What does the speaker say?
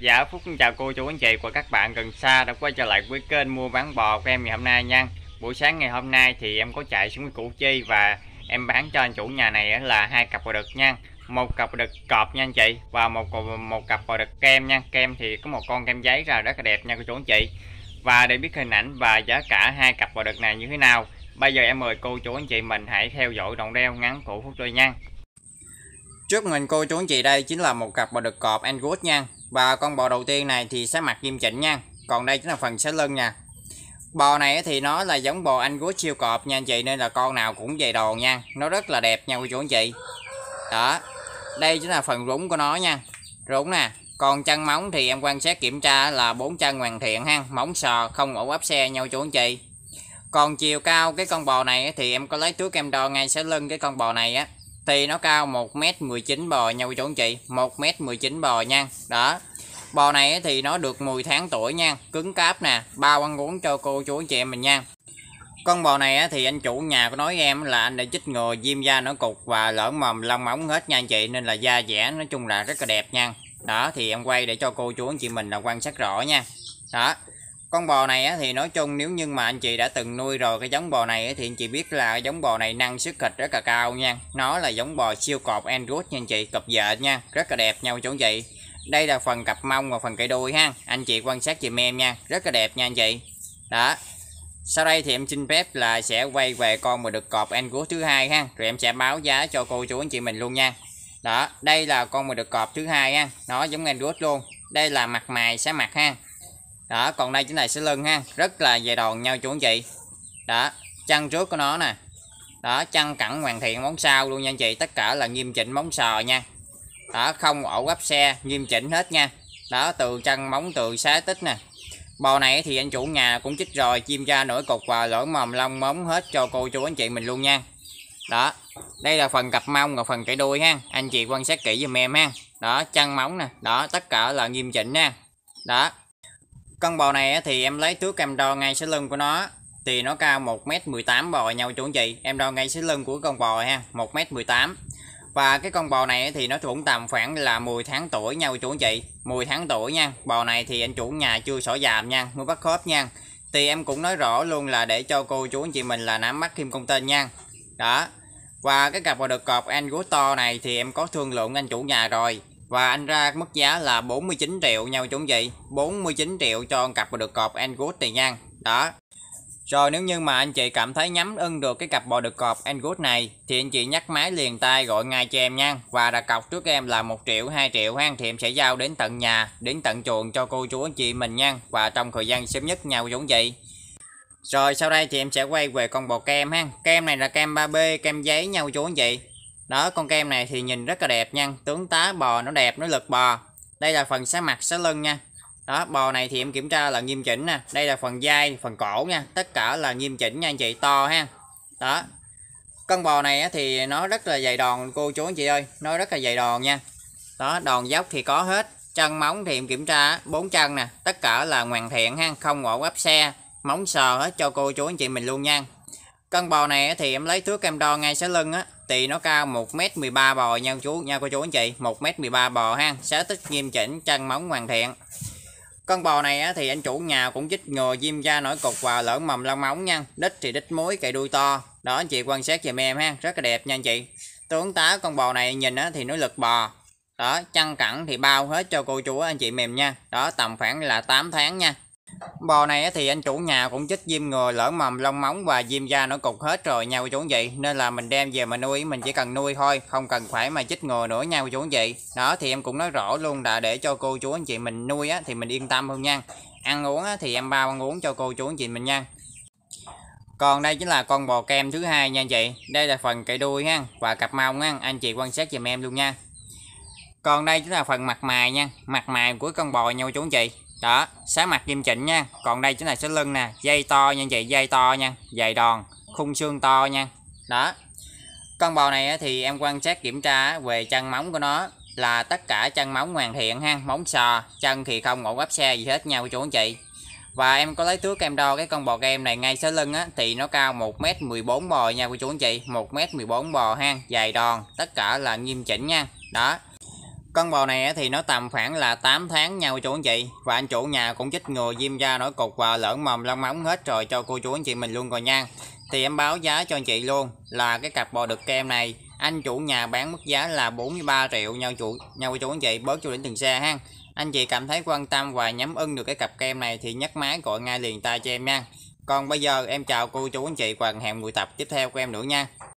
Dạ Phúc chào cô chú anh chị và các bạn gần xa đã quay trở lại với kênh mua bán bò của em ngày hôm nay nha. Buổi sáng ngày hôm nay thì em có chạy xuống Củ Chi và em bán cho anh chủ nhà này là 2 cặp bò đực nha, 1 cặp bò đực cọp nha anh chị, và một cặp bò đực kem nha. Kem thì có một con kem giấy ra rất là đẹp nha cô chú anh chị. Và để biết hình ảnh và giá cả 2 cặp bò đực này như thế nào, bây giờ em mời cô chú anh chị mình hãy theo dõi đoạn video ngắn của Phúc Tươi nha. Trước mình cô chú anh chị đây chính là một cặp bò đực cọp Angus nha. Và con bò đầu tiên này thì sát mặt nghiêm chỉnh nha. Còn đây chính là phần sát lưng nha. Bò này thì nó là giống bò Angus siêu cọp nha anh chị, nên là con nào cũng dày đồ nha. Nó rất là đẹp nha cô chú anh chị. Đó. Đây chính là phần rúng của nó nha. Rúng nè. Còn chân móng thì em quan sát kiểm tra là 4 chân hoàn thiện ha. Móng sò không ổ áp xe nha cô chú anh chị. Còn chiều cao cái con bò này thì em có lấy thước em đo ngay sát lưng cái con bò này á. Thì nó cao 1m19 bò nha cô chú anh chị, 1m19 bò nha. Đó. Bò này thì nó được 10 tháng tuổi nha, cứng cáp nè, bao ăn uống cho cô chú anh chị em mình nha. Con bò này thì anh chủ nhà có nói em là anh đã chích ngừa viêm da nổi cục và lõm mồm lông móng hết nha anh chị, nên là da dẻ nói chung là rất là đẹp nha. Đó thì em quay để cho cô chú anh chị mình là quan sát rõ nha. Đó. Con bò này thì nói chung nếu như mà anh chị đã từng nuôi rồi cái giống bò này thì anh chị biết là giống bò này năng suất thịt rất là cao nha. Nó là giống bò siêu cọp Angus nha anh chị, cọp vợ nha, rất là đẹp nha chú anh chị. Đây là phần cặp mông và phần cái đuôi ha. Anh chị quan sát dùm em nha, rất là đẹp nha anh chị. Đó. Sau đây thì em xin phép là sẽ quay về con bò đực cọp Angus thứ hai ha, rồi em sẽ báo giá cho cô chú anh chị mình luôn nha. Đó, đây là con bò đực cọp thứ hai ha, nó giống Angus luôn. Đây là mặt mày sát mặt ha. Đó, còn đây chính là sẽ lưng ha, rất là dày đòn nhau chú anh chị. Đó, chân trước của nó nè. Đó, chân cẳng hoàn thiện móng sau luôn nha anh chị, tất cả là nghiêm chỉnh móng sò nha. Đó, không ổ gấp xe, nghiêm chỉnh hết nha. Đó, từ chân móng từ xá tích nè. Bò này thì anh chủ nhà cũng chích rồi chim da nổi cục và lỗ mồm lông móng hết cho cô chú anh chị mình luôn nha. Đó, đây là phần cặp mông và phần cái đuôi ha, anh chị quan sát kỹ giùm em ha. Đó, chân móng nè, đó tất cả là nghiêm chỉnh nha. Đó. Con bò này thì em lấy thước em đo ngay sát lưng của nó. Thì nó cao 1m18 bò nhau chú anh chị. Em đo ngay sát lưng của con bò ha, 1m18. Và cái con bò này thì nó cũng tầm khoảng là 10 tháng tuổi nhau chú anh chị, 10 tháng tuổi nha. Bò này thì anh chủ nhà chưa xỏ dàm nha, mới bắt khớp nha. Thì em cũng nói rõ luôn là để cho cô chú anh chị mình là nắm bắt thêm thông tin nha. Đó. Và cái cặp bò đực cọp Angus to này thì em có thương lượng anh chủ nhà rồi. Và anh ra mức giá là 49 triệu nhau chú anh chị, 49 triệu cho cặp bò đực cọp Angus này nha. Đó. Rồi nếu như mà anh chị cảm thấy nhắm ưng được cái cặp bò đực cọp Angus này thì anh chị nhắc máy liền tay gọi ngay cho em nha. Và đặt cọc trước em là 1 triệu 2 triệu ha, thì em sẽ giao đến tận nhà, đến tận chuồng cho cô chú anh chị mình nha. Và trong thời gian sớm nhất nhau chú anh chị. Rồi sau đây thì em sẽ quay về con bò kem ha. Kem này là kem 3B, kem giấy nhau chú anh chị. Đó, con kem này thì nhìn rất là đẹp nha, tướng tá bò nó đẹp, nó lực bò. Đây là phần sát mặt sát lưng nha. Đó, bò này thì em kiểm tra là nghiêm chỉnh nè. Đây là phần vai, phần cổ nha, tất cả là nghiêm chỉnh nha anh chị, to ha. Đó. Con bò này thì nó rất là dày đòn cô chú anh chị ơi, nó rất là dày đòn nha. Đó, đòn dốc thì có hết. Chân móng thì em kiểm tra 4 chân nè, tất cả là hoàn thiện ha, không ổ áp xe, móng sờ hết cho cô chú anh chị mình luôn nha. Con bò này thì em lấy thước em đo ngay sát lưng á. Thì nó cao 1m13 bò nha cô chú anh chị, 1m13 bò ha, xá tích nghiêm chỉnh, chân móng hoàn thiện. Con bò này thì anh chủ nhà cũng chích ngừa viêm da nổi cục và lỡ mầm lông móng nha. Đít thì đít muối, cày đuôi to. Đó anh chị quan sát giùm em ha, rất là đẹp nha anh chị. Tướng tá con bò này nhìn thì nó lực bò. Đó, chân cẳng thì bao hết cho cô chú anh chị mềm nha. Đó, tầm khoảng là 8 tháng nha. Bò này thì anh chủ nhà cũng chích viêm ngừa lỡ mầm lông móng và viêm da nổi cục hết rồi nha cô chú anh chị, nên là mình đem về mà nuôi, mình chỉ cần nuôi thôi, không cần phải mà chích ngừa nữa nha cô chú anh chị. Đó thì em cũng nói rõ luôn là để cho cô chú anh chị mình nuôi thì mình yên tâm hơn nha. Ăn uống thì em bao ăn uống cho cô chú anh chị mình nha. Còn đây chính là con bò kem thứ hai nha anh chị. Đây là phần cậy đuôi ha và cặp mông ha, anh chị quan sát giùm em luôn nha. Còn đây chính là phần mặt mày nha, mặt mày của con bò nha cô chú anh chị. Đó, sát mặt nghiêm chỉnh nha. Còn đây chính là sát lưng nè, dây to nha anh chị, dây to nha, dày đòn, khung xương to nha. Đó. Con bò này thì em quan sát kiểm tra về chân móng của nó là tất cả chân móng hoàn thiện ha, móng sò, chân thì không ổ áp xe gì hết nha cô chú anh chị. Và em có lấy thước em đo cái con bò kem này ngay sát lưng á, thì nó cao 1m14 bò nha cô chú anh chị, 1m14 bò ha, dày đòn, tất cả là nghiêm chỉnh nha. Đó. Con bò này thì nó tầm khoảng là 8 tháng nha cô chú anh chị. Và anh chủ nhà cũng chích ngừa viêm da nổi cục và lởn mồm lông móng hết rồi cho cô chú anh chị mình luôn rồi nha. Thì em báo giá cho anh chị luôn là cái cặp bò đực kem này anh chủ nhà bán mức giá là 43 triệu nha cô chú anh chị, bớt cho đến từng xe ha. Anh chị cảm thấy quan tâm và nhắm ưng được cái cặp kem này thì nhấc máy gọi ngay liền tay cho em nha. Còn bây giờ em chào cô chú anh chị và hẹn buổi tập tiếp theo của em nữa nha.